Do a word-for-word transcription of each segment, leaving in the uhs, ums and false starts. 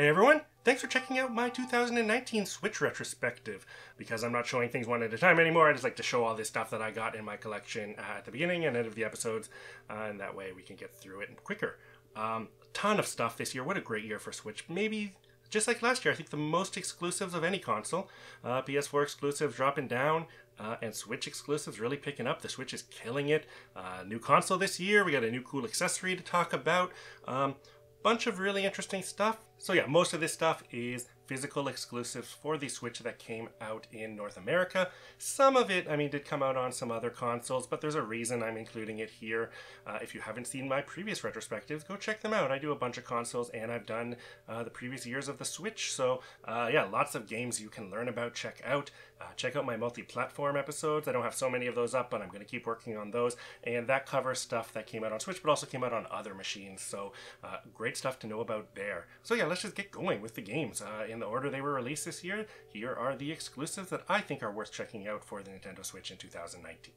Hey everyone, thanks for checking out my two thousand nineteen Switch retrospective. Because I'm not showing things one at a time anymore, I just like to show all this stuff that I got in my collection uh, at the beginning and end of the episodes, uh, and that way we can get through it quicker. Um, a ton of stuff this year. What a great year for Switch. Maybe, just like last year, I think the most exclusives of any console. Uh, P S four exclusives dropping down, uh, and Switch exclusives really picking up. The Switch is killing it. Uh, new console this year, we got a new cool accessory to talk about. Um, bunch of really interesting stuff. So yeah, most of this stuff is physical exclusives for the Switch that came out in North America. Some of it, I mean, did come out on some other consoles, but there's a reason I'm including it here. Uh, if you haven't seen my previous retrospectives, go check them out. I do a bunch of consoles, and I've done uh, the previous years of the Switch. So uh, yeah, lots of games you can learn about, check out. Uh, check out my multi-platform episodes. I don't have so many of those up, but I'm going to keep working on those. And that covers stuff that came out on Switch, but also came out on other machines. So uh, great stuff to know about there. So yeah, let's just get going with the games. Uh, in the order they were released this year, here are the exclusives that I think are worth checking out for the Nintendo Switch in two thousand nineteen.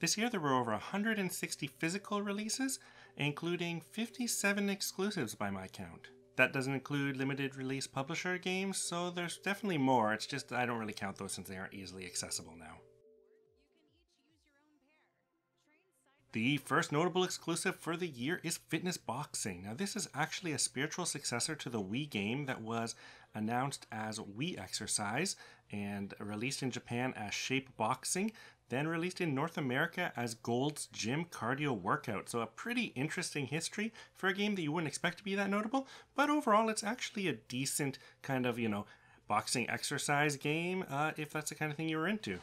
This year there were over one hundred sixty physical releases, including fifty-seven exclusives by my count. That doesn't include limited release publisher games, so there's definitely more. It's just I don't really count those since they aren't easily accessible now. The first notable exclusive for the year is Fitness Boxing. Now this is actually a spiritual successor to the Wii game that was announced as Wii Exercise and released in Japan as Shape Boxing, then released in North America as Gold's Gym Cardio Workout. So a pretty interesting history for a game that you wouldn't expect to be that notable, but overall it's actually a decent kind of, you know, boxing exercise game uh, if that's the kind of thing you were into.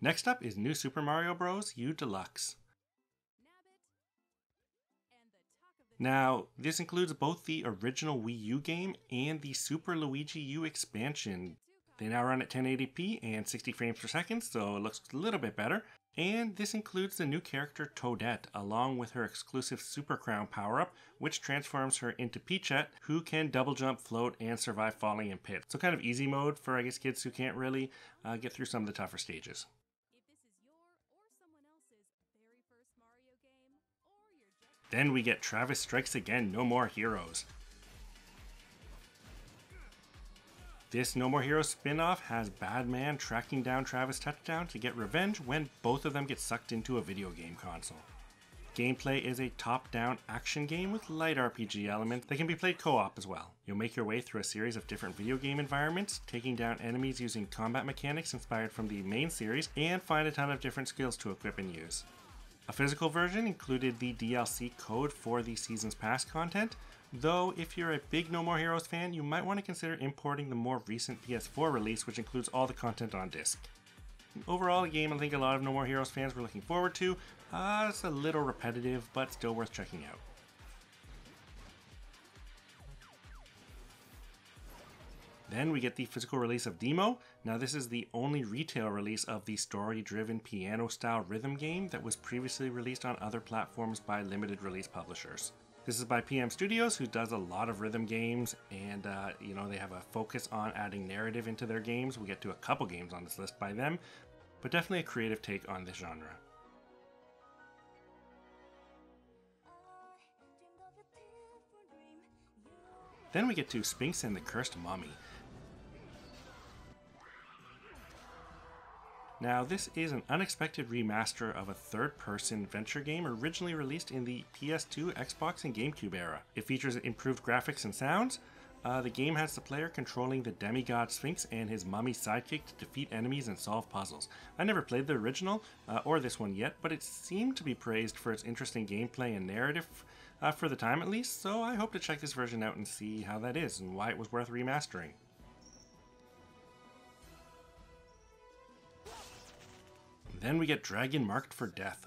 Next up is New Super Mario Bros. U Deluxe. Now, this includes both the original Wii U game and the Super Luigi U expansion. They now run at ten eighty p and sixty frames per second, so it looks a little bit better. And this includes the new character Toadette, along with her exclusive Super Crown power-up, which transforms her into Peachette, who can double jump, float, and survive falling in pits. So kind of easy mode for, I guess, kids who can't really uh, get through some of the tougher stages. Then we get Travis Strikes Again, No More Heroes. This No More Heroes spin-off has Badman tracking down Travis Touchdown to get revenge when both of them get sucked into a video game console. Gameplay is a top-down action game with light R P G elements that can be played co-op as well. You'll make your way through a series of different video game environments, taking down enemies using combat mechanics inspired from the main series, and find a ton of different skills to equip and use. A physical version included the D L C code for the Season's Pass content, though if you're a big No More Heroes fan, you might want to consider importing the more recent P S four release, which includes all the content on disc. Overall, a game I think a lot of No More Heroes fans were looking forward to. Uh, it's a little repetitive, but still worth checking out. Then we get the physical release of Demo. Now this is the only retail release of the story-driven piano-style rhythm game that was previously released on other platforms by limited release publishers. This is by P M Studios, who does a lot of rhythm games, and uh, you know, they have a focus on adding narrative into their games. We'll get to a couple games on this list by them, but definitely a creative take on this genre. Then we get to Sphinx and the Cursed Mummy. Now this is an unexpected remaster of a third-person adventure game originally released in the P S two, Xbox, and GameCube era. It features improved graphics and sounds. Uh, the game has the player controlling the demigod Sphinx and his mummy sidekick to defeat enemies and solve puzzles. I never played the original uh, or this one yet, but it seemed to be praised for its interesting gameplay and narrative uh, for the time at least, so I hope to check this version out and see how that is and why it was worth remastering. Then we get Dragon Marked for Death,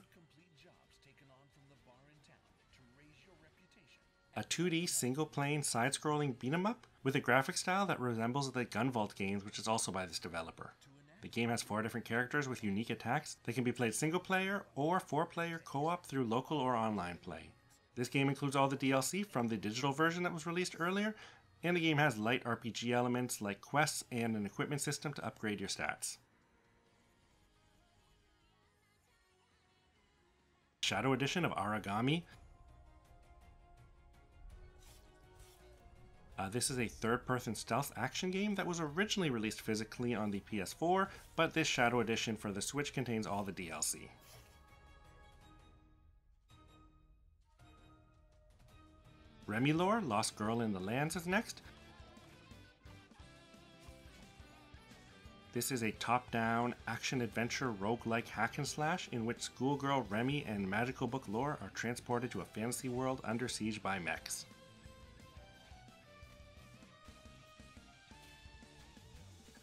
a two D single-plane side-scrolling beat-em-up with a graphic style that resembles the Gunvault games, which is also by this developer. The game has four different characters with unique attacks that can be played single-player or four-player co-op through local or online play. This game includes all the D L C from the digital version that was released earlier, and the game has light R P G elements like quests and an equipment system to upgrade your stats. Shadow Edition of Aragami. Uh, this is a third-person stealth action game that was originally released physically on the P S four, but this Shadow Edition for the Switch contains all the D L C. RemiLore, Lost Girl in the Lands is next. This is a top-down, action-adventure, roguelike hack-and-slash in which schoolgirl Remy and magical book Lore are transported to a fantasy world under siege by mechs.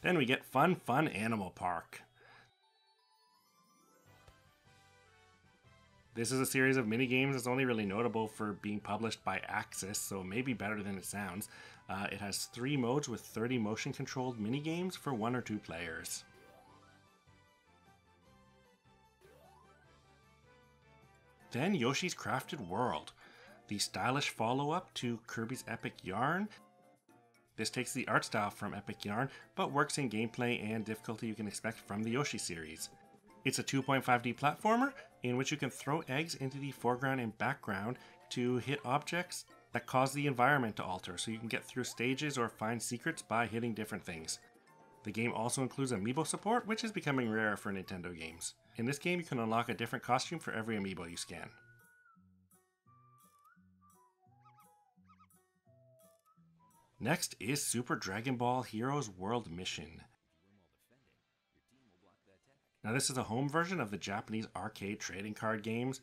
Then we get Fun Fun Animal Park. This is a series of minigames that's only really notable for being published by Axis, so maybe better than it sounds. Uh, it has three modes with thirty motion-controlled minigames for one or two players. Then Yoshi's Crafted World, the stylish follow-up to Kirby's Epic Yarn. This takes the art style from Epic Yarn, but works in gameplay and difficulty you can expect from the Yoshi series. It's a two point five D platformer in which you can throw eggs into the foreground and background to hit objects that cause the environment to alter, so you can get through stages or find secrets by hitting different things. The game also includes amiibo support, which is becoming rare for Nintendo games. In this game, you can unlock a different costume for every amiibo you scan. Next is Super Dragon Ball Heroes World Mission. Now this is a home version of the Japanese arcade trading card games.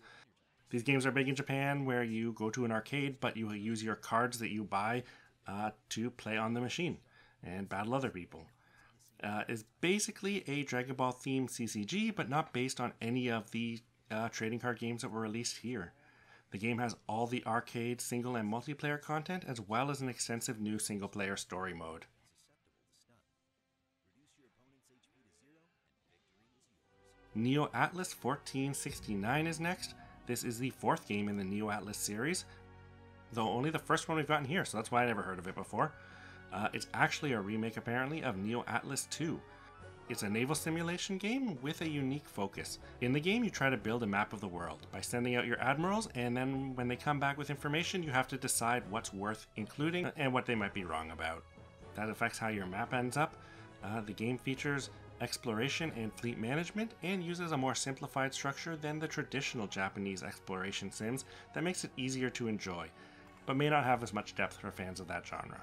These games are big in Japan, where you go to an arcade, but you use your cards that you buy uh, to play on the machine and battle other people. Uh, it's basically a Dragon Ball themed C C G, but not based on any of the uh, trading card games that were released here. The game has all the arcade, single and multiplayer content, as well as an extensive new single player story mode. Neo Atlas fourteen sixty-nine is next. This is the fourth game in the Neo Atlas series, though only the first one we've gotten here, so that's why I never heard of it before. Uh, it's actually a remake, apparently, of Neo Atlas two. It's a naval simulation game with a unique focus. In the game, you try to build a map of the world by sending out your admirals, and then when they come back with information, you have to decide what's worth including and what they might be wrong about. That affects how your map ends up. Uh, the game features exploration and fleet management, and uses a more simplified structure than the traditional Japanese exploration sims that makes it easier to enjoy, but may not have as much depth for fans of that genre.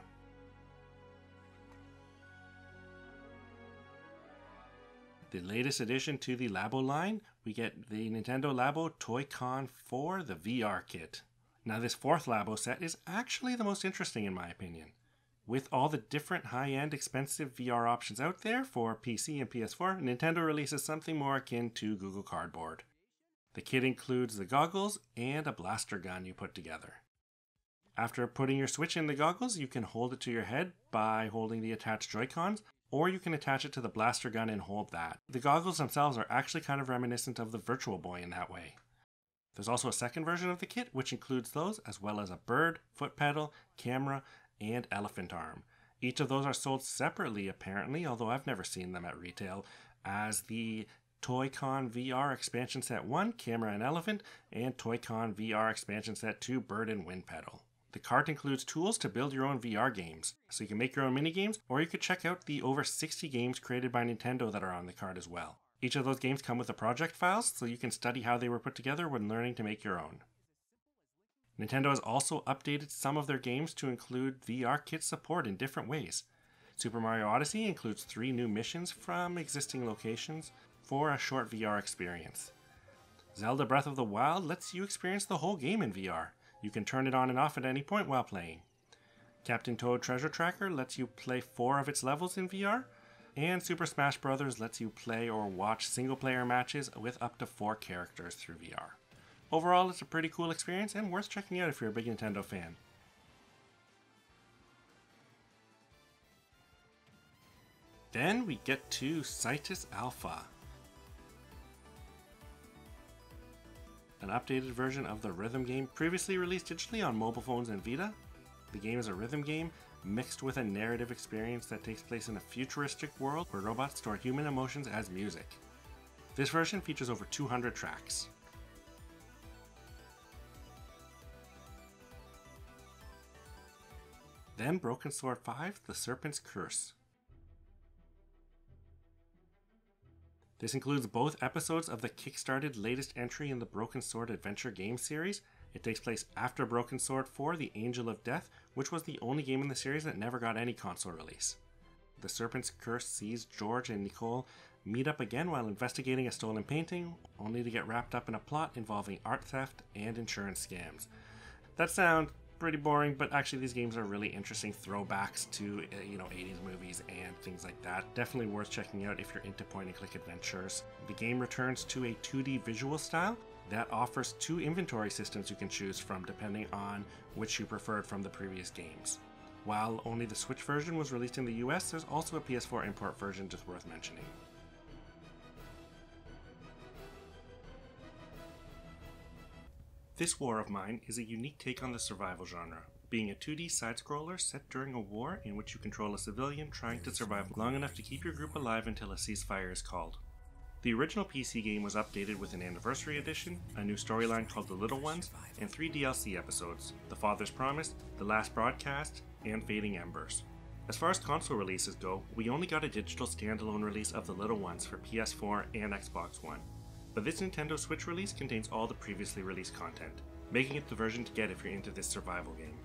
The latest addition to the Labo line, we get the Nintendo Labo Toy-Con four, the V R kit. Now this fourth Labo set is actually the most interesting in my opinion. With all the different high-end expensive V R options out there for P C and P S four, Nintendo releases something more akin to Google Cardboard. The kit includes the goggles and a blaster gun you put together. After putting your Switch in the goggles, you can hold it to your head by holding the attached Joy-Cons, or you can attach it to the blaster gun and hold that. The goggles themselves are actually kind of reminiscent of the Virtual Boy in that way. There's also a second version of the kit, which includes those, as well as a bird, foot pedal, camera, and elephant arm. Each of those are sold separately apparently, although I've never seen them at retail, as the Toy-Con V R Expansion Set one, Camera and Elephant, and Toy-Con V R Expansion Set two, Bird and Wind Pedal. The cart includes tools to build your own V R games, so you can make your own minigames, or you could check out the over sixty games created by Nintendo that are on the cart as well. Each of those games come with a project file, so you can study how they were put together when learning to make your own. Nintendo has also updated some of their games to include V R kit support in different ways. Super Mario Odyssey includes three new missions from existing locations for a short V R experience. Zelda: Breath of the Wild lets you experience the whole game in V R. You can turn it on and off at any point while playing. Captain Toad: Treasure Tracker lets you play four of its levels in V R. And Super Smash Bros. Lets you play or watch single-player matches with up to four characters through V R. Overall, it's a pretty cool experience and worth checking out if you're a big Nintendo fan. Then we get to Cytus Alpha, an updated version of the rhythm game previously released digitally on mobile phones and Vita. The game is a rhythm game mixed with a narrative experience that takes place in a futuristic world where robots store human emotions as music. This version features over two hundred tracks. then Broken Sword five, The Serpent's Curse. This includes both episodes of the kickstarted latest entry in the Broken Sword adventure game series. It takes place after Broken Sword four, The Angel of Death, which was the only game in the series that never got any console release. The Serpent's Curse sees George and Nicole meet up again while investigating a stolen painting, only to get wrapped up in a plot involving art theft and insurance scams. That sounds pretty boring, but actually these games are really interesting throwbacks to, you know, eighties movies and things like that. Definitely worth checking out if you're into point-and-click adventures. The game returns to a two D visual style that offers two inventory systems you can choose from depending on which you preferred from the previous games. While only the Switch version was released in the U S, there's also a P S four import version just worth mentioning. This War of Mine is a unique take on the survival genre, being a two D side-scroller set during a war in which you control a civilian trying to survive long enough to keep your group alive until a ceasefire is called. The original P C game was updated with an Anniversary Edition, a new storyline called The Little Ones, and three D L C episodes, The Father's Promise, The Last Broadcast, and Fading Embers. As far as console releases go, we only got a digital standalone release of The Little Ones for P S four and Xbox One. But this Nintendo Switch release contains all the previously released content, making it the version to get if you're into this survival game.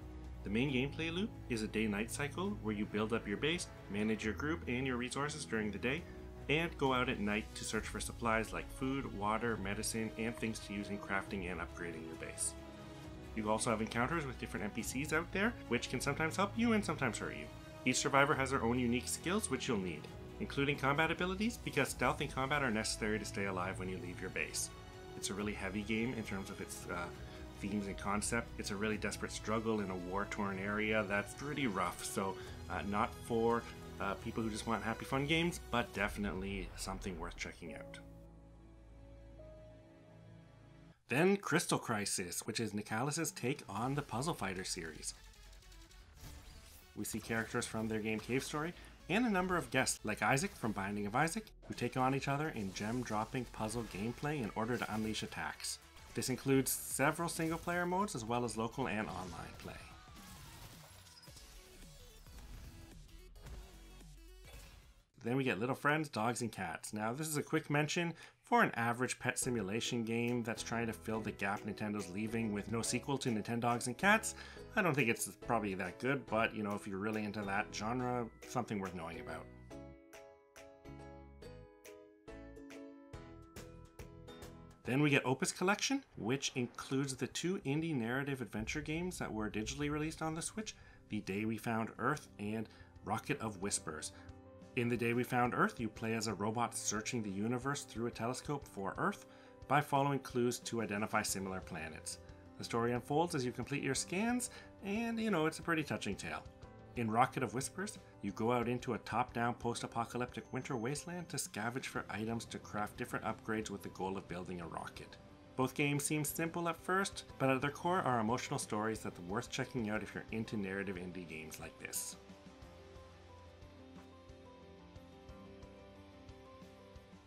The main gameplay loop is a day-night cycle where you build up your base, manage your group and your resources during the day, and go out at night to search for supplies like food, water, medicine, and things to use in crafting and upgrading your base. You also have encounters with different N P Cs out there, which can sometimes help you and sometimes hurt you. Each survivor has their own unique skills which you'll need, including combat abilities, because stealth and combat are necessary to stay alive when you leave your base. It's a really heavy game in terms of its uh, themes and concept. It's a really desperate struggle in a war-torn area that's pretty rough, so uh, not for uh, people who just want happy fun games, but definitely something worth checking out. Then Crystal Crisis, which is Nicalis' take on the Puzzle Fighter series. We see characters from their game Cave Story, and a number of guests like Isaac from Binding of Isaac, who take on each other in gem-dropping puzzle gameplay in order to unleash attacks. This includes several single-player modes as well as local and online play. Then we get Little Friends, Dogs and Cats. Now this is a quick mention for an average pet simulation game that's trying to fill the gap Nintendo's leaving with no sequel to Nintendo Dogs and Cats. I don't think it's probably that good, but you know, if you're really into that genre, something worth knowing about. Then we get Opus Collection, which includes the two indie narrative adventure games that were digitally released on the Switch, The Day We Found Earth and Rocket of Whispers. In The Day We Found Earth, you play as a robot searching the universe through a telescope for Earth by following clues to identify similar planets. The story unfolds as you complete your scans, and you know, it's a pretty touching tale. In Rocket of Whispers, you go out into a top-down post-apocalyptic winter wasteland to scavenge for items to craft different upgrades with the goal of building a rocket. Both games seem simple at first, but at their core are emotional stories that are worth checking out if you're into narrative indie games like this.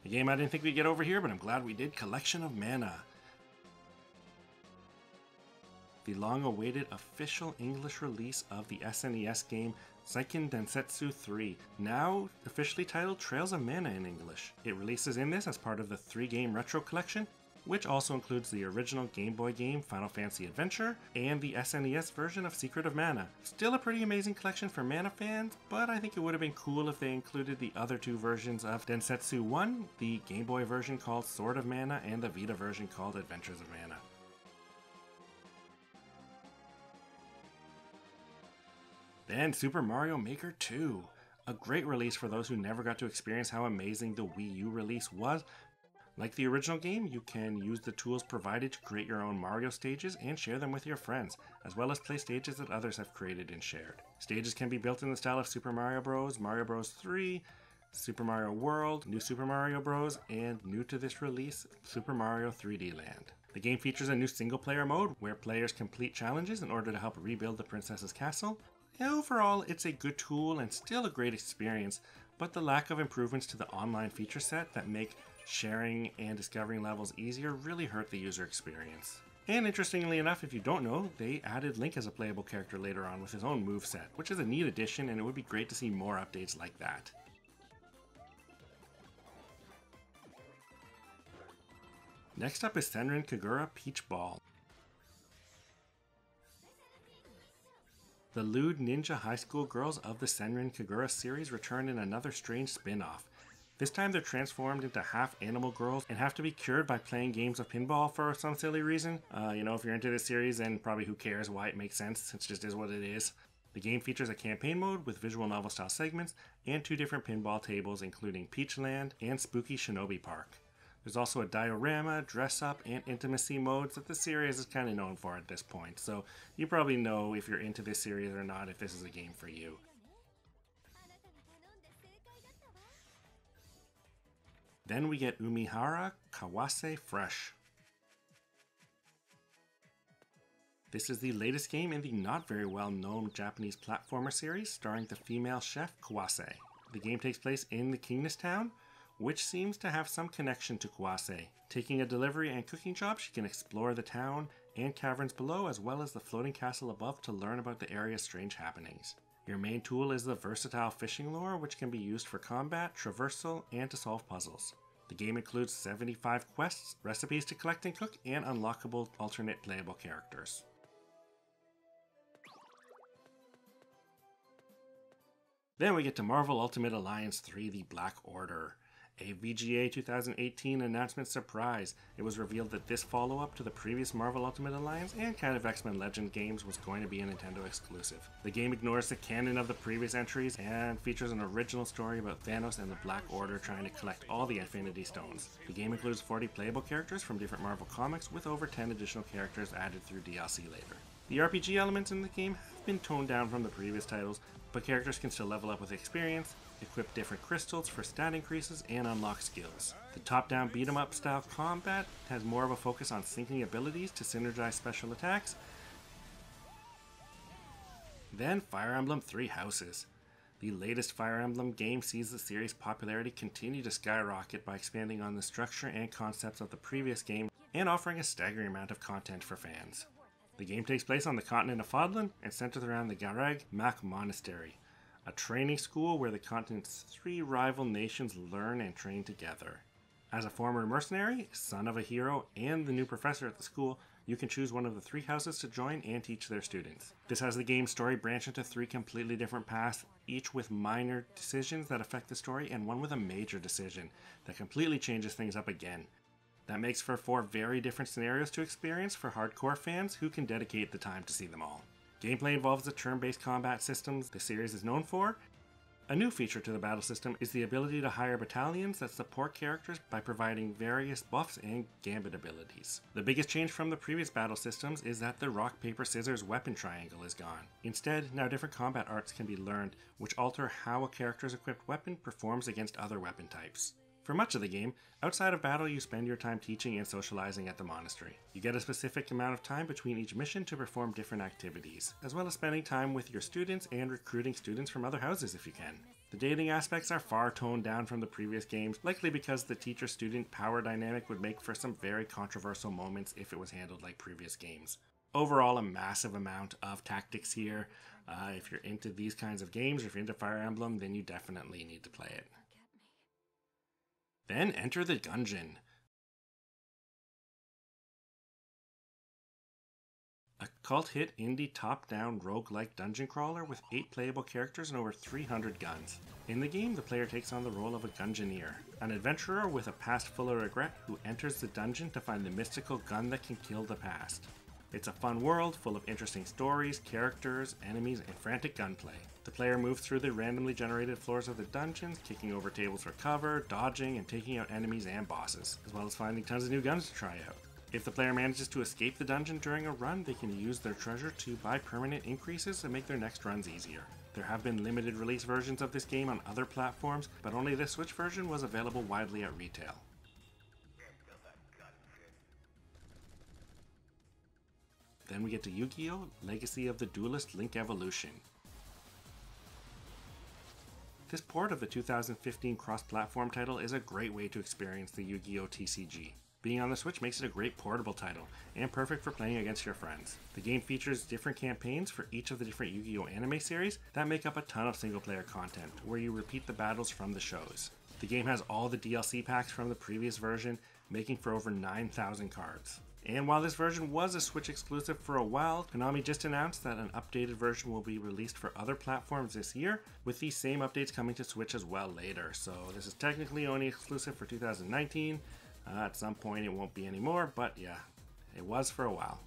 A game I didn't think we'd get over here, but I'm glad we did, Collection of Mana. The long-awaited official English release of the S N E S game Seiken Densetsu three, now officially titled Trails of Mana in English. It releases in this as part of the three-game retro collection, which also includes the original Game Boy game Final Fantasy Adventure and the S N E S version of Secret of Mana. Still a pretty amazing collection for Mana fans, but I think it would have been cool if they included the other two versions of Densetsu one, the Game Boy version called Sword of Mana and the Vita version called Adventures of Mana. Then Super Mario Maker two, a great release for those who never got to experience how amazing the Wii U release was. Like the original game, you can use the tools provided to create your own Mario stages and share them with your friends, as well as play stages that others have created and shared. Stages can be built in the style of Super Mario Bros., Mario Bros. three, Super Mario World, New Super Mario Bros., and new to this release, Super Mario three D Land. The game features a new single-player mode where players complete challenges in order to help rebuild the princess's castle. Overall, it's a good tool and still a great experience, but the lack of improvements to the online feature set that make sharing and discovering levels easier really hurt the user experience. And interestingly enough, if you don't know, they added Link as a playable character later on with his own moveset, which is a neat addition, and it would be great to see more updates like that. Next up is Senran Kagura Peach Ball. The lewd ninja high school girls of the Senran Kagura series return in another strange spin-off. This time they're transformed into half animal girls and have to be cured by playing games of pinball for some silly reason. Uh, you know, if you're into this series, then probably who cares why it makes sense, it just is what it is. The game features a campaign mode with visual novel style segments and two different pinball tables including Peach Land and Spooky Shinobi Park. There's also a diorama, dress-up, and intimacy modes that the series is kind of known for at this point, so you probably know if you're into this series or not, if this is a game for you. Then we get Umihara Kawase Fresh. This is the latest game in the not very well-known Japanese platformer series, starring the female chef Kawase. The game takes place in the Kingdom Town, which seems to have some connection to Kawase. Taking a delivery and cooking job, she can explore the town and caverns below as well as the floating castle above to learn about the area's strange happenings. Your main tool is the versatile fishing lure, which can be used for combat, traversal, and to solve puzzles. The game includes seventy-five quests, recipes to collect and cook, and unlockable alternate playable characters. Then we get to Marvel Ultimate Alliance three: The Black Order. A V G A two thousand eighteen announcement surprise. It was revealed that this follow-up to the previous Marvel Ultimate Alliance and kind of X-Men Legend games was going to be a Nintendo exclusive. The game ignores the canon of the previous entries and features an original story about Thanos and the Black Order trying to collect all the Infinity Stones. The game includes forty playable characters from different Marvel comics with over ten additional characters added through D L C later. The R P G elements in the game have been toned down from the previous titles, but characters can still level up with experience, equip different crystals for stat increases, and unlock skills. The top-down beat-em-up style combat has more of a focus on syncing abilities to synergize special attacks. Then Fire Emblem Three Houses. The latest Fire Emblem game sees the series' popularity continue to skyrocket by expanding on the structure and concepts of the previous game and offering a staggering amount of content for fans. The game takes place on the continent of Fodlan and centers around the Garag Mak Monastery, a training school where the continent's three rival nations learn and train together. As a former mercenary, son of a hero, and the new professor at the school, you can choose one of the three houses to join and teach their students. This has the game's story branch into three completely different paths, each with minor decisions that affect the story and one with a major decision that completely changes things up again. That makes for four very different scenarios to experience for hardcore fans who can dedicate the time to see them all. Gameplay involves the turn-based combat systems the series is known for. A new feature to the battle system is the ability to hire battalions that support characters by providing various buffs and gambit abilities. The biggest change from the previous battle systems is that the rock, paper, scissors weapon triangle is gone. Instead, now different combat arts can be learned, which alter how a character's equipped weapon performs against other weapon types. For much of the game, outside of battle, you spend your time teaching and socializing at the monastery. You get a specific amount of time between each mission to perform different activities, as well as spending time with your students and recruiting students from other houses if you can. The dating aspects are far toned down from the previous games, likely because the teacher-student power dynamic would make for some very controversial moments if it was handled like previous games. Overall, a massive amount of tactics here. Uh, if you're into these kinds of games, or if you're into Fire Emblem, then you definitely need to play it. Then enter the Gungeon. A cult hit indie top-down roguelike dungeon crawler with eight playable characters and over three hundred guns. In the game, the player takes on the role of a Gungeoneer, an adventurer with a past full of regret who enters the dungeon to find the mystical gun that can kill the past. It's a fun world full of interesting stories, characters, enemies, and frantic gunplay. The player moves through the randomly generated floors of the dungeons, kicking over tables for cover, dodging, and taking out enemies and bosses, as well as finding tons of new guns to try out. If the player manages to escape the dungeon during a run, they can use their treasure to buy permanent increases and make their next runs easier. There have been limited release versions of this game on other platforms, but only the Switch version was available widely at retail. Then we get to Yu-Gi-Oh! Legacy of the Duelist Link Evolution. This port of the two thousand fifteen cross-platform title is a great way to experience the Yu-Gi-Oh! T C G. Being on the Switch makes it a great portable title, and perfect for playing against your friends. The game features different campaigns for each of the different Yu-Gi-Oh! Anime series that make up a ton of single-player content, where you repeat the battles from the shows. The game has all the D L C packs from the previous version, making for over nine thousand cards. And while this version was a Switch exclusive for a while, Konami just announced that an updated version will be released for other platforms this year, with these same updates coming to Switch as well later. So this is technically only exclusive for two thousand nineteen. Uh, at some point it won't be anymore, but yeah, it was for a while.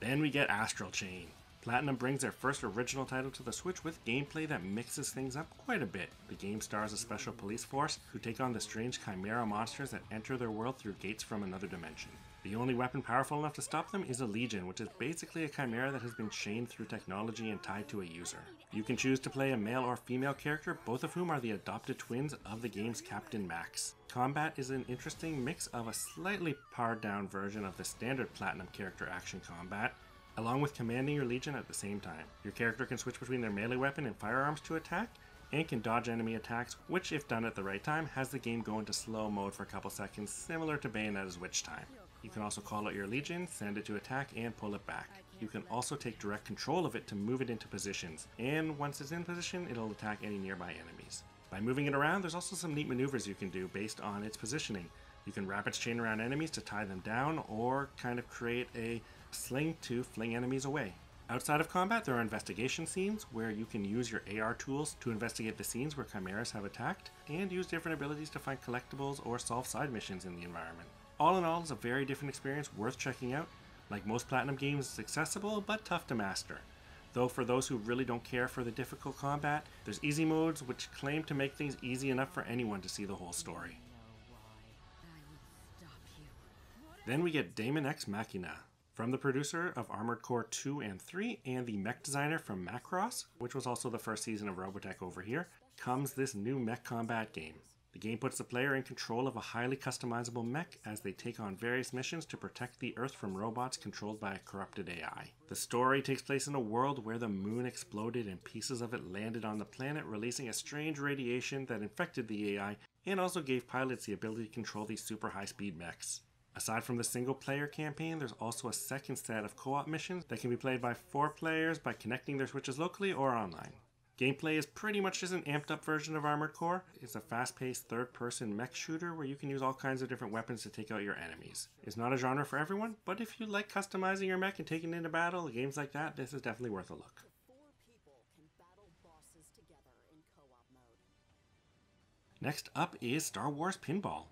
Then we get Astral Chain. Platinum brings their first original title to the Switch with gameplay that mixes things up quite a bit. The game stars a special police force who take on the strange chimera monsters that enter their world through gates from another dimension. The only weapon powerful enough to stop them is a legion, which is basically a chimera that has been chained through technology and tied to a user. You can choose to play a male or female character, both of whom are the adopted twins of the game's Captain Max. Combat is an interesting mix of a slightly pared down version of the standard Platinum character action combat, along with commanding your legion at the same time. Your character can switch between their melee weapon and firearms to attack, and can dodge enemy attacks, which if done at the right time, has the game go into slow mode for a couple seconds, similar to Bayonetta's Witch Time. You can also call out your legion, send it to attack, and pull it back. You can also take direct control of it to move it into positions, and once it's in position, it'll attack any nearby enemies. By moving it around, there's also some neat maneuvers you can do based on its positioning. You can wrap its chain around enemies to tie them down, or kind of create a sling to fling enemies away. Outside of combat, there are investigation scenes where you can use your A R tools to investigate the scenes where chimeras have attacked, and use different abilities to find collectibles or solve side missions in the environment. All in all, it's a very different experience worth checking out. Like most Platinum games, it's accessible but tough to master. Though for those who really don't care for the difficult combat, there's easy modes which claim to make things easy enough for anyone to see the whole story. Then we get Daemon Ex Machina. From the producer of Armored Core two and three and the mech designer from Macross, which was also the first season of Robotech over here, comes this new mech combat game. The game puts the player in control of a highly customizable mech as they take on various missions to protect the Earth from robots controlled by a corrupted A I. The story takes place in a world where the moon exploded and pieces of it landed on the planet, releasing a strange radiation that infected the A I and also gave pilots the ability to control these super high-speed mechs. Aside from the single-player campaign, there's also a second set of co-op missions that can be played by four players by connecting their Switches locally or online. Gameplay is pretty much just an amped-up version of Armored Core. It's a fast-paced third-person mech shooter where you can use all kinds of different weapons to take out your enemies. It's not a genre for everyone, but if you like customizing your mech and taking it into battle, games like that, this is definitely worth a look. Next up is Star Wars Pinball.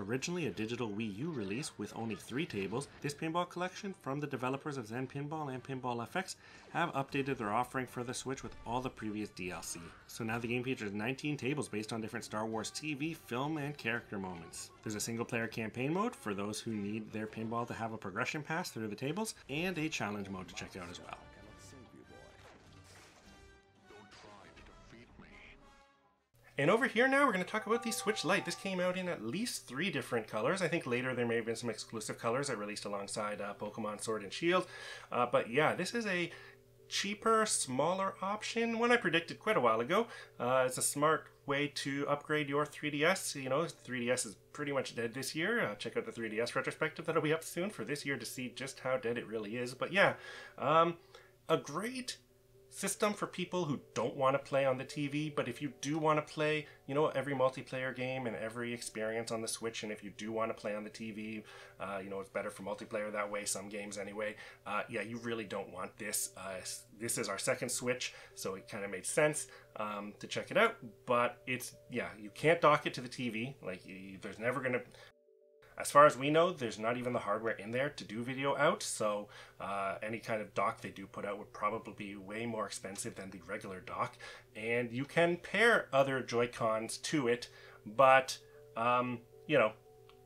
Originally a digital Wii U release with only three tables, this pinball collection from the developers of Zen Pinball and Pinball F X have updated their offering for the Switch with all the previous D L C. So now the game features nineteen tables based on different Star Wars T V, film, and character moments. There's a single player campaign mode for those who need their pinball to have a progression pass through the tables, and a challenge mode to check out as well. And over here now, we're going to talk about the Switch Lite. This came out in at least three different colors. I think later there may have been some exclusive colors that released alongside uh, Pokemon Sword and Shield. Uh, but yeah, this is a cheaper, smaller option, one I predicted quite a while ago. Uh, it's a smart way to upgrade your three D S. You know, three D S is pretty much dead this year. Uh, check out the three D S retrospective that'll be up soon for this year to see just how dead it really is. But yeah, um, a great system for people who don't want to play on the T V, but if you do want to play, you know, every multiplayer game and every experience on the Switch, and if you do want to play on the T V, uh, you know, it's better for multiplayer that way, some games anyway, uh, yeah, you really don't want this. Uh, this is our second Switch, so it kind of made sense um, to check it out, but it's, yeah, you can't dock it to the T V, like, you, there's never going to... As far as we know, there's not even the hardware in there to do video out, so uh, any kind of dock they do put out would probably be way more expensive than the regular dock. And you can pair other Joy-Cons to it, but, um, you know,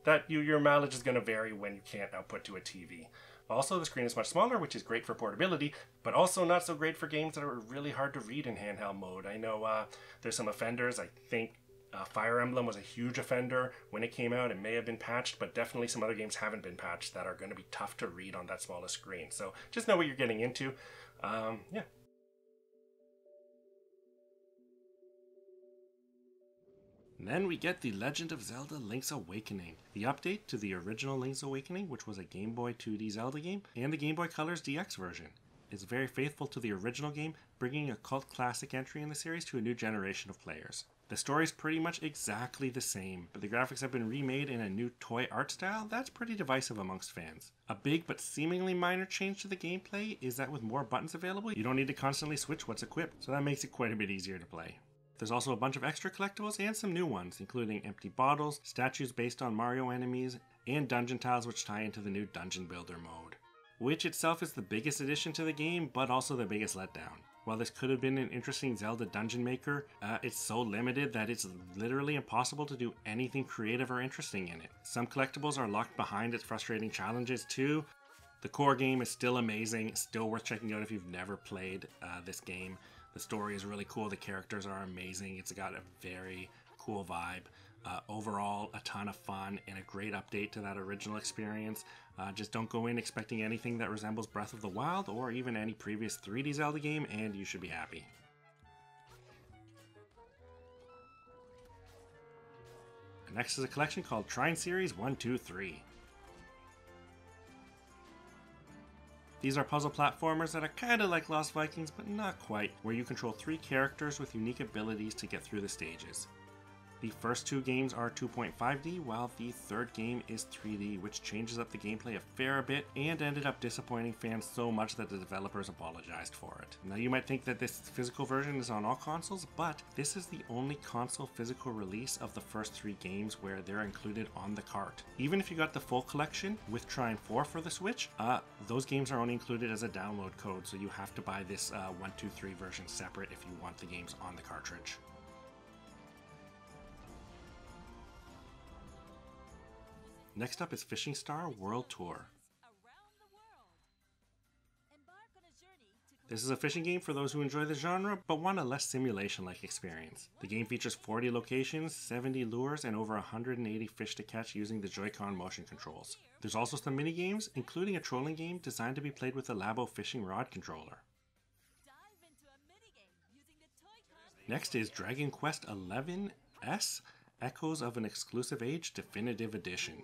that you, your mileage is going to vary when you can't output to a T V. Also, the screen is much smaller, which is great for portability, but also not so great for games that are really hard to read in handheld mode. I know uh, there's some offenders, I think. Uh, Fire Emblem was a huge offender when it came out. It may have been patched, but definitely some other games haven't been patched that are going to be tough to read on that smaller screen. So just know what you're getting into. Um, yeah. And then we get The Legend of Zelda Link's Awakening, the update to the original Link's Awakening, which was a Game Boy two D Zelda game, and the Game Boy Color's D X version. It's very faithful to the original game, bringing a cult classic entry in the series to a new generation of players. The story is pretty much exactly the same, but the graphics have been remade in a new toy art style that's pretty divisive amongst fans. A big but seemingly minor change to the gameplay is that with more buttons available, you don't need to constantly switch what's equipped, so that makes it quite a bit easier to play. There's also a bunch of extra collectibles and some new ones, including empty bottles, statues based on Mario enemies, and dungeon tiles which tie into the new Dungeon Builder mode. Which itself is the biggest addition to the game, but also the biggest letdown. While this could have been an interesting Zelda dungeon maker, uh, it's so limited that it's literally impossible to do anything creative or interesting in it. Some collectibles are locked behind its frustrating challenges too. The core game is still amazing, still worth checking out if you've never played uh, this game. The story is really cool, the characters are amazing, it's got a very cool vibe. Uh, overall, a ton of fun and a great update to that original experience. Uh, just don't go in expecting anything that resembles Breath of the Wild or even any previous three D Zelda game, and you should be happy. And next is a collection called Trine Series one two three. These are puzzle platformers that are kinda like Lost Vikings, but not quite, where you control three characters with unique abilities to get through the stages. The first two games are two point five D, while the third game is three D, which changes up the gameplay a fair bit and ended up disappointing fans so much that the developers apologized for it. Now you might think that this physical version is on all consoles, but this is the only console physical release of the first three games where they're included on the cart. Even if you got the full collection with Trine four for the Switch, uh, those games are only included as a download code, so you have to buy this uh, one two three version separate if you want the games on the cartridge. Next up is Fishing Star World Tour. This is a fishing game for those who enjoy the genre, but want a less simulation-like experience. The game features forty locations, seventy lures, and over one hundred eighty fish to catch using the Joy-Con motion controls. There's also some mini-games, including a trolling game designed to be played with a Labo fishing rod controller. Next is Dragon Quest eleven S, Echoes of an Exclusive Age Definitive Edition.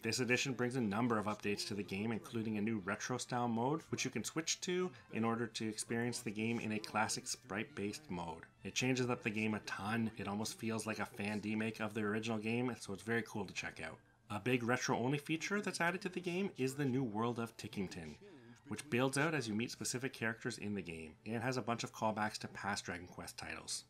This edition brings a number of updates to the game, including a new retro-style mode, which you can switch to in order to experience the game in a classic sprite-based mode. It changes up the game a ton, it almost feels like a fan remake of the original game, so it's very cool to check out. A big retro-only feature that's added to the game is the new world of Tickington, which builds out as you meet specific characters in the game, and has a bunch of callbacks to past Dragon Quest titles.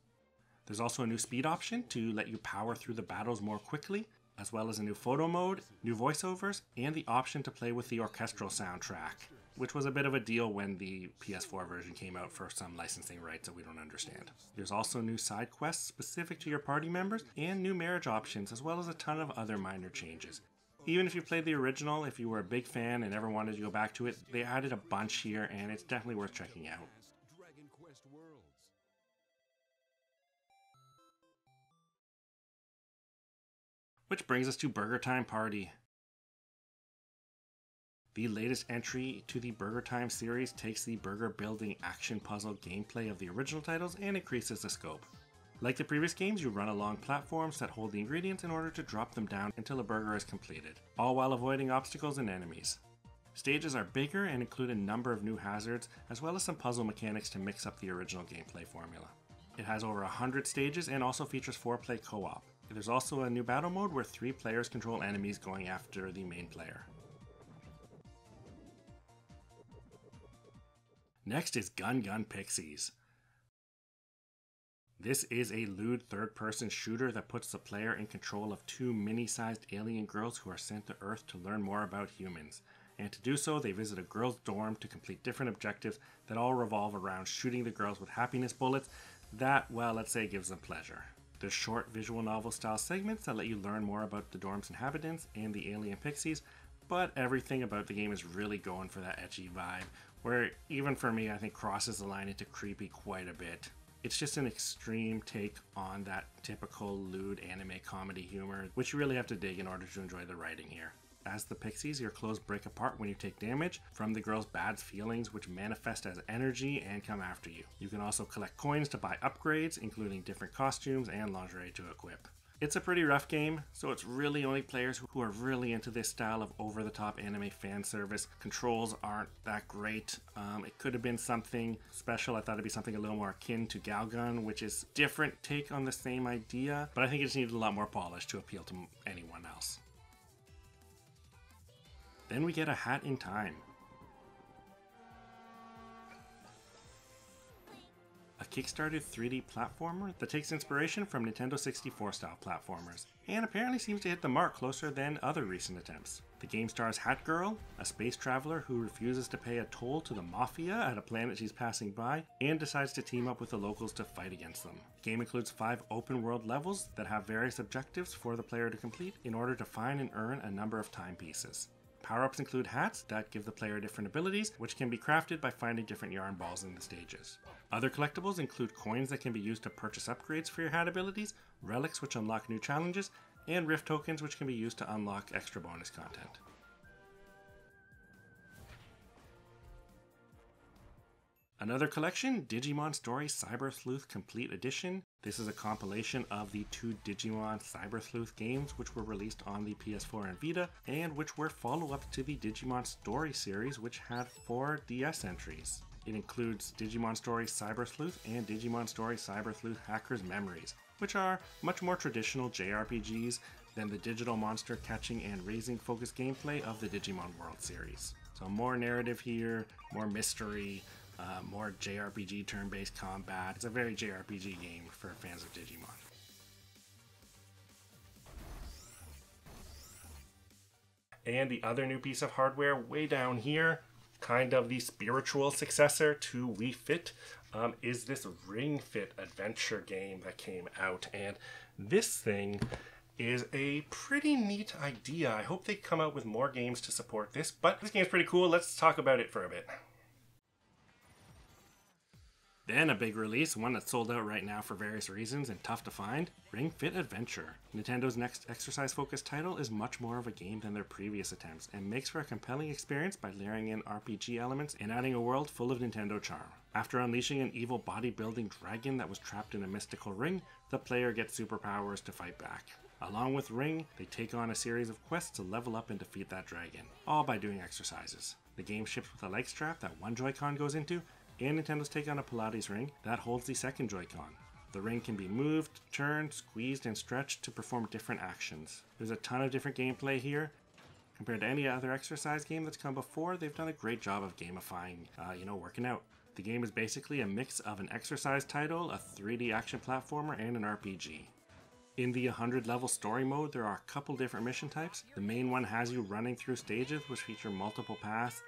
There's also a new speed option to let you power through the battles more quickly, as well as a new photo mode, new voiceovers, and the option to play with the orchestral soundtrack, which was a bit of a deal when the P S four version came out for some licensing rights that we don't understand. There's also new side quests specific to your party members, and new marriage options, as well as a ton of other minor changes. Even if you played the original, if you were a big fan and ever wanted to go back to it, they added a bunch here, and it's definitely worth checking out. Which brings us to Burger Time Party. The latest entry to the Burger Time series takes the burger building action puzzle gameplay of the original titles and increases the scope. Like the previous games, you run along platforms that hold the ingredients in order to drop them down until a burger is completed, all while avoiding obstacles and enemies. Stages are bigger and include a number of new hazards, as well as some puzzle mechanics to mix up the original gameplay formula. It has over one hundred stages and also features four player co-op. There's also a new battle mode where three players control enemies going after the main player. Next is Gun Gun Pixies. This is a lewd third-person shooter that puts the player in control of two mini-sized alien girls who are sent to Earth to learn more about humans. And to do so, they visit a girls' dorm to complete different objectives that all revolve around shooting the girls with happiness bullets that, well, let's say gives them pleasure. There's short visual novel style segments that let you learn more about the dorm's inhabitants and the alien pixies, but everything about the game is really going for that ecchi vibe, where even for me I think crosses the line into creepy quite a bit. It's just an extreme take on that typical lewd anime comedy humor, which you really have to dig in order to enjoy the writing here. As the pixies, your clothes break apart when you take damage from the girl's bad feelings, which manifest as energy and come after you. You can also collect coins to buy upgrades, including different costumes and lingerie to equip. It's a pretty rough game, so it's really only players who are really into this style of over-the-top anime fan service. Controls aren't that great. Um, it could have been something special. I thought it'd be something a little more akin to Galgun, which is different take on the same idea, but I think it just needed a lot more polish to appeal to anyone else. Then we get A Hat in Time. A kickstarted three D platformer that takes inspiration from Nintendo sixty-four style platformers, and apparently seems to hit the mark closer than other recent attempts. The game stars Hat Girl, a space traveler who refuses to pay a toll to the Mafia at a planet she's passing by, and decides to team up with the locals to fight against them. The game includes five open world levels that have various objectives for the player to complete in order to find and earn a number of timepieces. Power-ups include hats that give the player different abilities, which can be crafted by finding different yarn balls in the stages. Other collectibles include coins that can be used to purchase upgrades for your hat abilities, relics which unlock new challenges, and rift tokens which can be used to unlock extra bonus content. Another collection, Digimon Story Cyber Sleuth Complete Edition. This is a compilation of the two Digimon Cyber Sleuth games which were released on the P S four and Vita, and which were follow-ups to the Digimon Story series, which had four D S entries. It includes Digimon Story Cyber Sleuth and Digimon Story Cyber Sleuth Hacker's Memories, which are much more traditional J R P Gs than the digital monster catching and raising focused gameplay of the Digimon World series. So more narrative here, more mystery, Uh, more J R P G turn-based combat. It's a very J R P G game for fans of Digimon. And the other new piece of hardware way down here, kind of the spiritual successor to Wii Fit, um, is this Ring Fit adventure game that came out. And this thing is a pretty neat idea. I hope they come out with more games to support this, but this game's pretty cool. Let's talk about it for a bit. Then a big release, one that's sold out right now for various reasons and tough to find, Ring Fit Adventure. Nintendo's next exercise-focused title is much more of a game than their previous attempts, and makes for a compelling experience by layering in R P G elements and adding a world full of Nintendo charm. After unleashing an evil bodybuilding dragon that was trapped in a mystical ring, the player gets superpowers to fight back. Along with Ring, they take on a series of quests to level up and defeat that dragon, all by doing exercises. The game ships with a leg strap that one Joy-Con goes into, and Nintendo's take on a Pilates ring that holds the second Joy-Con. The ring can be moved, turned, squeezed, and stretched to perform different actions. There's a ton of different gameplay here. Compared to any other exercise game that's come before, they've done a great job of gamifying, uh, you know, working out. The game is basically a mix of an exercise title, a three D action platformer, and an R P G. In the one hundred level story mode, there are a couple different mission types. The main one has you running through stages which feature multiple paths.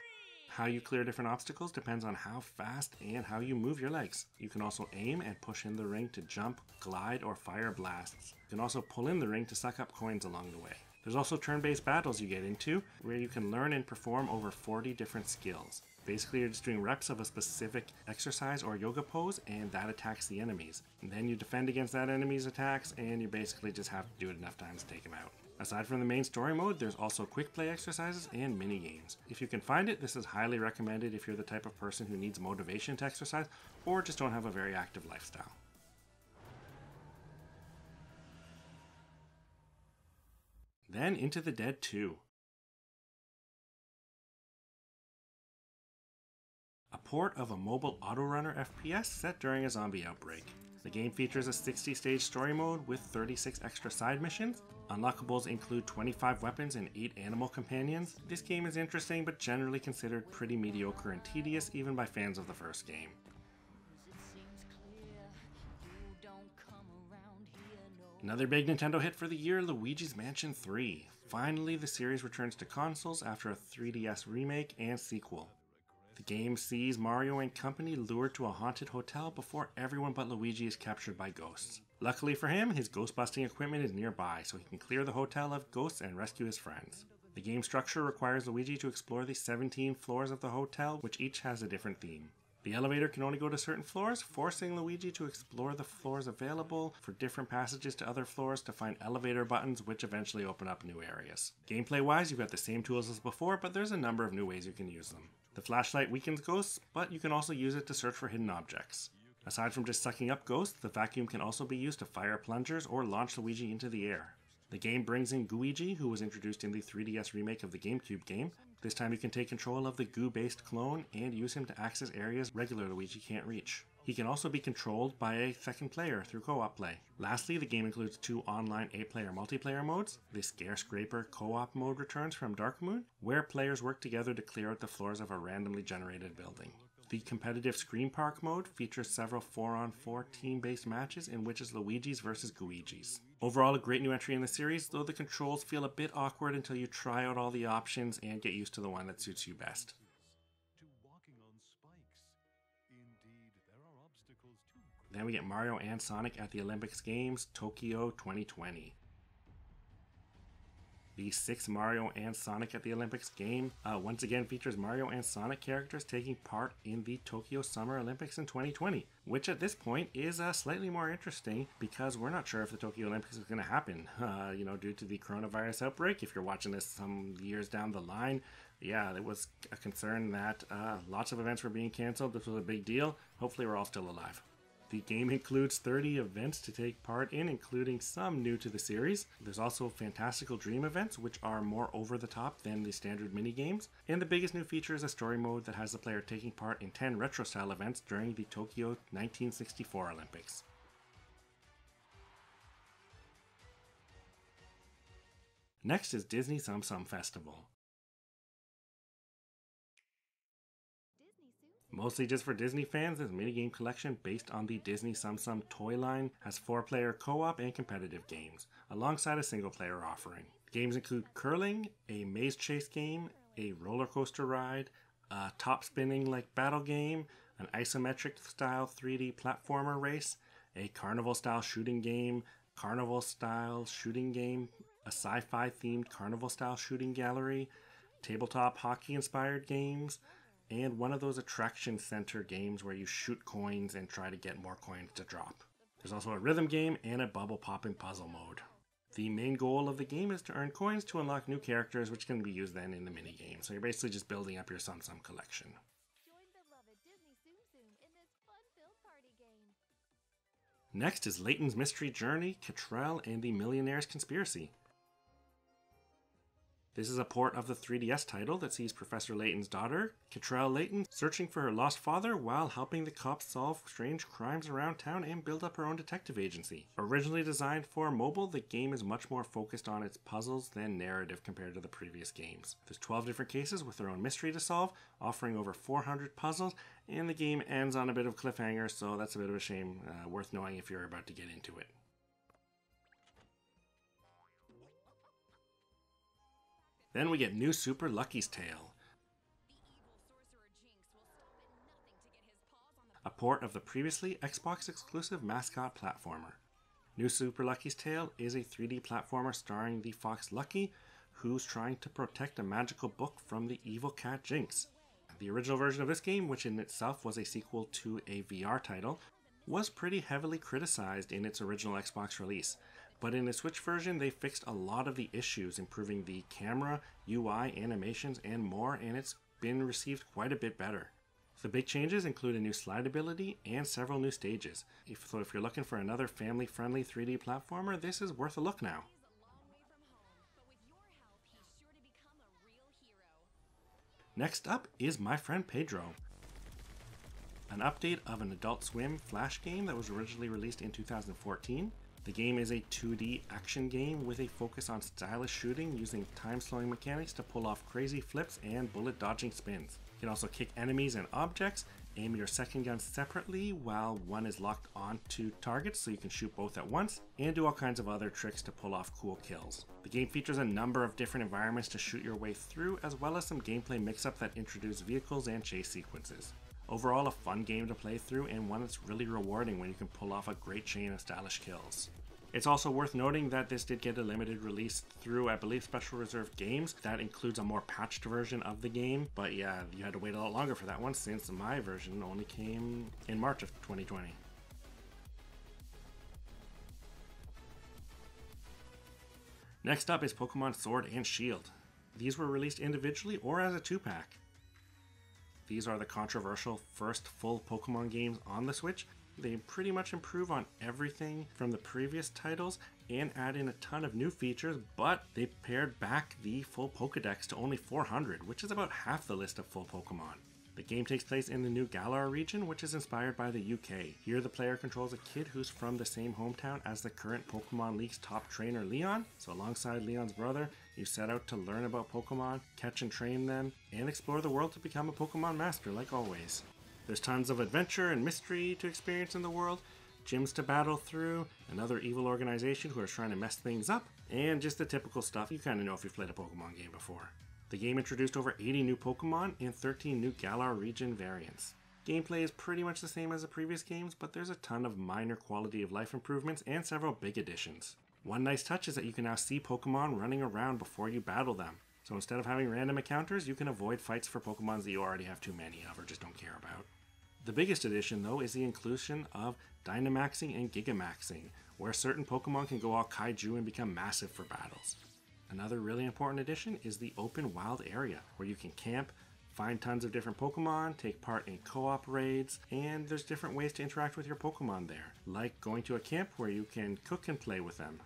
How you clear different obstacles depends on how fast and how you move your legs. You can also aim and push in the ring to jump, glide, or fire blasts. You can also pull in the ring to suck up coins along the way. There's also turn-based battles you get into, where you can learn and perform over forty different skills. Basically, you're just doing reps of a specific exercise or yoga pose, and that attacks the enemies. And then you defend against that enemy's attacks, and you basically just have to do it enough times to take them out. Aside from the main story mode, there's also quick play exercises and mini games. If you can find it, this is highly recommended if you're the type of person who needs motivation to exercise or just don't have a very active lifestyle. Then Into the Dead two. A port of a mobile autorunner F P S set during a zombie outbreak. The game features a sixty stage story mode with thirty-six extra side missions. Unlockables include twenty-five weapons and eight animal companions. This game is interesting, but generally considered pretty mediocre and tedious, even by fans of the first game. Another big Nintendo hit for the year, Luigi's Mansion three. Finally, the series returns to consoles after a three D S remake and sequel. The game sees Mario and company lured to a haunted hotel before everyone but Luigi is captured by ghosts. Luckily for him, his ghost-busting equipment is nearby, so he can clear the hotel of ghosts and rescue his friends. The game structure requires Luigi to explore the seventeen floors of the hotel, which each has a different theme. The elevator can only go to certain floors, forcing Luigi to explore the floors available for different passages to other floors to find elevator buttons, which eventually open up new areas. Gameplay-wise, you've got the same tools as before, but there's a number of new ways you can use them. The flashlight weakens ghosts, but you can also use it to search for hidden objects. A Aside from just sucking up ghosts, the vacuum can also be used to fire plungers or launch Luigi into the air. The game brings in Gooigi, who was introduced in the three D S remake of the GameCube game. This time you can take control of the goo-based clone and use him to access areas regular Luigi can't reach. He can also be controlled by a second player through co-op play. Lastly, the game includes two online eight player multiplayer modes. The Scarescraper co-op mode returns from Dark Moon, where players work together to clear out the floors of a randomly generated building. The competitive Screen Park mode features several four on four team-based matches in which it's Luigi's versus Gooigi's. Overall, a great new entry in the series, though the controls feel a bit awkward until you try out all the options and get used to the one that suits you best. Then we get Mario and Sonic at the Olympics Games, Tokyo twenty twenty. The sixth Mario and Sonic at the Olympics game uh, once again features Mario and Sonic characters taking part in the Tokyo Summer Olympics in twenty twenty, which at this point is uh, slightly more interesting because we're not sure if the Tokyo Olympics is going to happen, uh, you know, due to the coronavirus outbreak. If you're watching this some years down the line, yeah, there was a concern that uh, lots of events were being canceled. This was a big deal. Hopefully we're all still alive. The game includes thirty events to take part in, including some new to the series. There's also fantastical dream events, which are more over the top than the standard minigames. And the biggest new feature is a story mode that has the player taking part in ten retro-style events during the Tokyo nineteen sixty-four Olympics. Next is Disney Tsum Tsum Festival. Mostly just for Disney fans, this minigame collection based on the Disney Tsum Tsum toy line has four player co-op and competitive games, alongside a single player offering. Games include curling, a maze chase game, a roller coaster ride, a top spinning like battle game, an isometric style three D platformer race, a carnival style shooting game, carnival style shooting game, a sci-fi themed carnival style shooting gallery, tabletop hockey inspired games, and one of those attraction center games where you shoot coins and try to get more coins to drop. There's also a rhythm game and a bubble popping puzzle mode. The main goal of the game is to earn coins to unlock new characters, which can be used then in the minigame. So you're basically just building up your Tsum Tsum collection. Join beloved Disney Tsum Tsum in this fun-filled party game. Next is Layton's Mystery Journey, Cattrall and the Millionaire's Conspiracy. This is a port of the three D S title that sees Professor Layton's daughter, Cattrall Layton, searching for her lost father while helping the cops solve strange crimes around town and build up her own detective agency. Originally designed for mobile, the game is much more focused on its puzzles than narrative compared to the previous games. There's twelve different cases with their own mystery to solve, offering over four hundred puzzles, and the game ends on a bit of a cliffhanger, so that's a bit of a shame, uh, worth knowing if you're about to get into it. Then we get New Super Lucky's Tale, a port of the previously Xbox-exclusive mascot platformer. New Super Lucky's Tale is a three D platformer starring the fox Lucky, who's trying to protect a magical book from the evil cat Jinx. The original version of this game, which in itself was a sequel to a V R title, was pretty heavily criticized in its original Xbox release, but in the Switch version they fixed a lot of the issues, improving the camera, U I, animations, and more, and it's been received quite a bit better. The big changes include a new slide ability and several new stages, if, so if you're looking for another family-friendly three D platformer, this is worth a look now. Next up is My Friend Pedro, an update of an Adult Swim Flash game that was originally released in two thousand fourteen. The game is a two D action game with a focus on stylish shooting using time-slowing mechanics to pull off crazy flips and bullet-dodging spins. You can also kick enemies and objects, aim your second gun separately while one is locked onto targets so you can shoot both at once, and do all kinds of other tricks to pull off cool kills. The game features a number of different environments to shoot your way through, as well as some gameplay mix-up that introduce vehicles and chase sequences. Overall, a fun game to play through and one that's really rewarding when you can pull off a great chain of stylish kills. It's also worth noting that this did get a limited release through, I believe, Special Reserve Games. That includes a more patched version of the game, but yeah, you had to wait a lot longer for that one since my version only came in March of twenty twenty. Next up is Pokemon Sword and Shield. These were released individually or as a two pack. These are the controversial first full Pokemon games on the Switch. They pretty much improve on everything from the previous titles and add in a ton of new features, but they pared back the full Pokédex to only four hundred, which is about half the list of full Pokémon. The game takes place in the new Galar region, which is inspired by the U K. Here the player controls a kid who's from the same hometown as the current Pokemon League's top trainer Leon, so alongside Leon's brother, you set out to learn about Pokemon, catch and train them, and explore the world to become a Pokemon master like always. There's tons of adventure and mystery to experience in the world, gyms to battle through, another evil organization who are trying to mess things up, and just the typical stuff you kind of know if you've played a Pokemon game before. The game introduced over eighty new Pokemon and thirteen new Galar region variants. Gameplay is pretty much the same as the previous games, but there's a ton of minor quality of life improvements and several big additions. One nice touch is that you can now see Pokemon running around before you battle them. So instead of having random encounters, you can avoid fights for Pokemon that you already have too many of or just don't care about. The biggest addition though is the inclusion of Dynamaxing and Gigamaxing, where certain Pokemon can go all kaiju and become massive for battles. Another really important addition is the open wild area, where you can camp, find tons of different Pokemon, take part in co-op raids, and there's different ways to interact with your Pokemon there, like going to a camp where you can cook and play with them.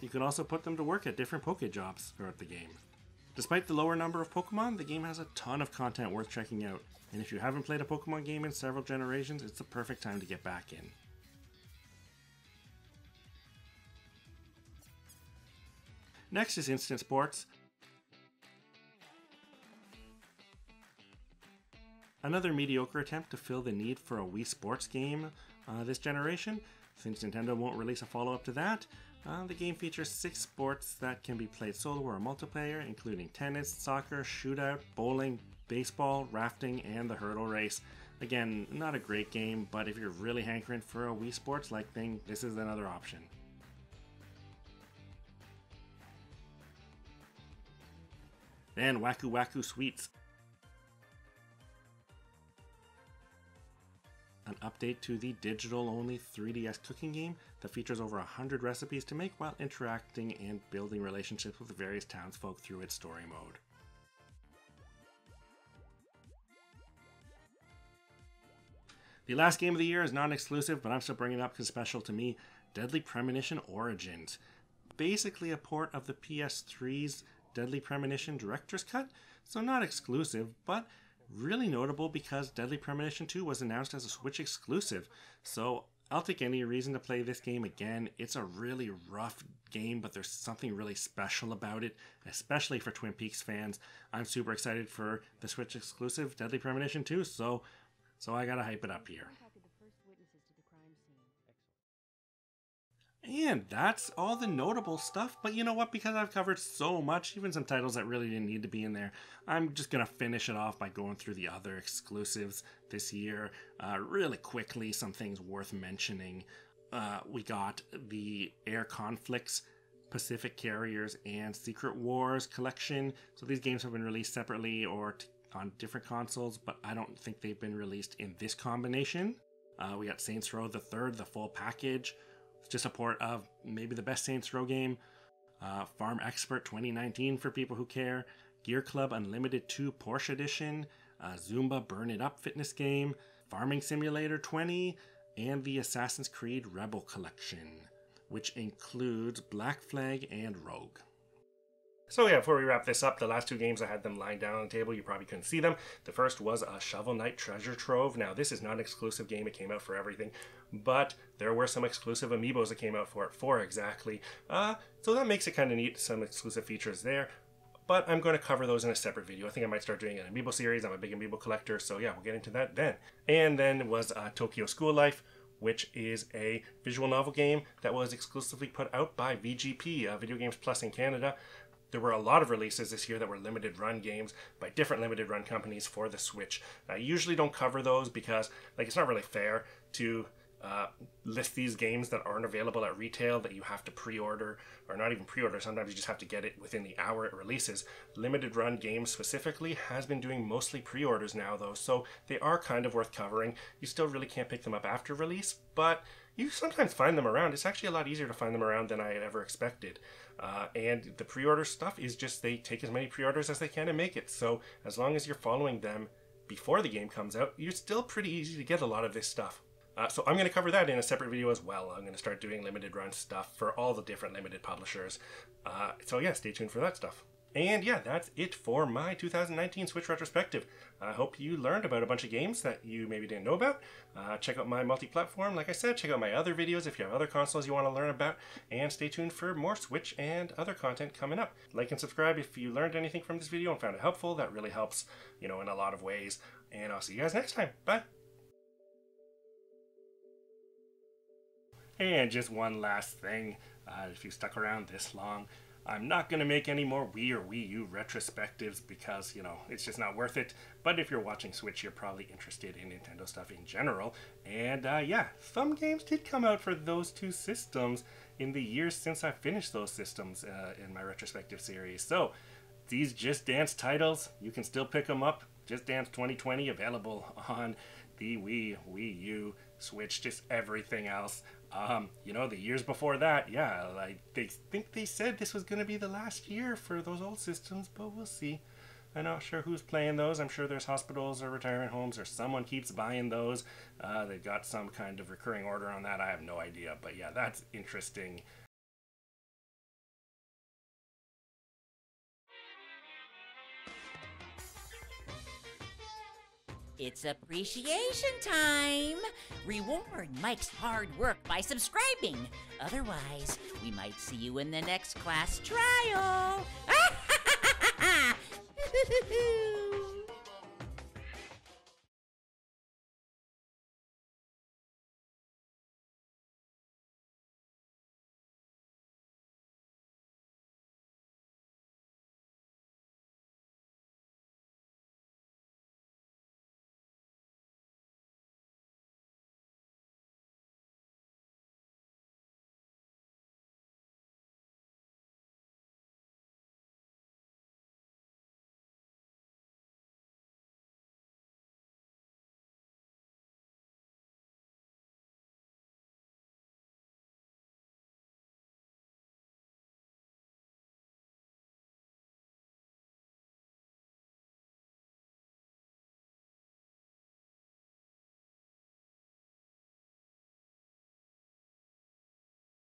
You can also put them to work at different Pokejobs throughout the game. Despite the lower number of Pokemon, the game has a ton of content worth checking out, and if you haven't played a Pokemon game in several generations, it's the perfect time to get back in. Next is Instant Sports. Another mediocre attempt to fill the need for a Wii Sports game uh, this generation. Since Nintendo won't release a follow-up to that, uh, the game features six sports that can be played solo or multiplayer, including tennis, soccer, shootout, bowling, baseball, rafting, and the hurdle race. Again, not a great game, but if you're really hankering for a Wii Sports-like thing, this is another option. Then Waku Waku Sweets. An update to the digital-only three D S cooking game that features over one hundred recipes to make while interacting and building relationships with various townsfolk through its story mode. The last game of the year is non-exclusive, but I'm still bringing it up because it's special to me. Deadly Premonition Origins. Basically a port of the P S three's Deadly Premonition Director's Cut, so not exclusive, but really notable because Deadly Premonition two was announced as a Switch exclusive, so I'll take any reason to play this game again. It's a really rough game, but there's something really special about it, especially for Twin Peaks fans. I'm super excited for the Switch exclusive Deadly Premonition two, so, so I gotta hype it up here. And that's all the notable stuff, but you know what, because I've covered so much, even some titles that really didn't need to be in there, I'm just going to finish it off by going through the other exclusives this year. Uh, really quickly, some things worth mentioning. Uh, we got the Air Conflicts, Pacific Carriers, and Secret Wars collection. So these games have been released separately or t on different consoles, but I don't think they've been released in this combination. Uh, we got Saints Row the Third, the full package. Just a port of maybe the best Saints Row game, uh, Farm Expert twenty nineteen for people who care, Gear Club Unlimited two Porsche Edition, uh, Zumba Burn It Up fitness game, Farming Simulator twenty, and the Assassin's Creed Rebel Collection, which includes Black Flag and Rogue. So yeah, before we wrap this up, the last two games, I had them lying down on the table. You probably couldn't see them. The first was a Shovel Knight Treasure Trove. Now, this is not an exclusive game. It came out for everything. But there were some exclusive amiibos that came out for it. Four exactly. Uh, so that makes it kind of neat. Some exclusive features there. But I'm going to cover those in a separate video. I think I might start doing an amiibo series. I'm a big amiibo collector. So yeah, we'll get into that then. And then was uh, Tokyo School Life, which is a visual novel game that was exclusively put out by V G P, uh, Video Games Plus in Canada. There were a lot of releases this year that were limited run games by different limited run companies for the Switch. I usually don't cover those because, like, it's not really fair to uh, list these games that aren't available at retail that you have to pre-order, or not even pre-order, sometimes you just have to get it within the hour it releases. Limited run games specifically has been doing mostly pre-orders now though, so they are kind of worth covering. You still really can't pick them up after release, but you sometimes find them around. It's actually a lot easier to find them around than I had ever expected. Uh, and the pre-order stuff is just they take as many pre-orders as they can and make it. So as long as you're following them before the game comes out, you're still pretty easy to get a lot of this stuff. Uh, so I'm going to cover that in a separate video as well. I'm going to start doing limited run stuff for all the different limited publishers. Uh, so yeah, stay tuned for that stuff. And yeah, that's it for my two thousand nineteen Switch retrospective. I hope you learned about a bunch of games that you maybe didn't know about. Uh, check out my multi-platform, like I said, check out my other videos if you have other consoles you want to learn about, and stay tuned for more Switch and other content coming up. Like and subscribe if you learned anything from this video and found it helpful. That really helps, you know, in a lot of ways. And I'll see you guys next time. Bye! And just one last thing, uh, if you stuck around this long, I'm not going to make any more Wii or Wii U retrospectives because, you know, it's just not worth it. But if you're watching Switch, you're probably interested in Nintendo stuff in general. And, uh, yeah, some games did come out for those two systems in the years since I finished those systems uh, in my retrospective series. So, these Just Dance titles, you can still pick them up. Just Dance twenty twenty available on the Wii, Wii U, Switch, just everything else. Um, you know, the years before that, yeah, like, they think they said this was going to be the last year for those old systems, but we'll see. I'm not sure who's playing those. I'm sure there's hospitals or retirement homes or someone keeps buying those. Uh, they've got some kind of recurring order on that. I have no idea, but yeah, that's interesting. It's appreciation time! Reward Mike's hard work by subscribing. Otherwise, we might see you in the next class trial.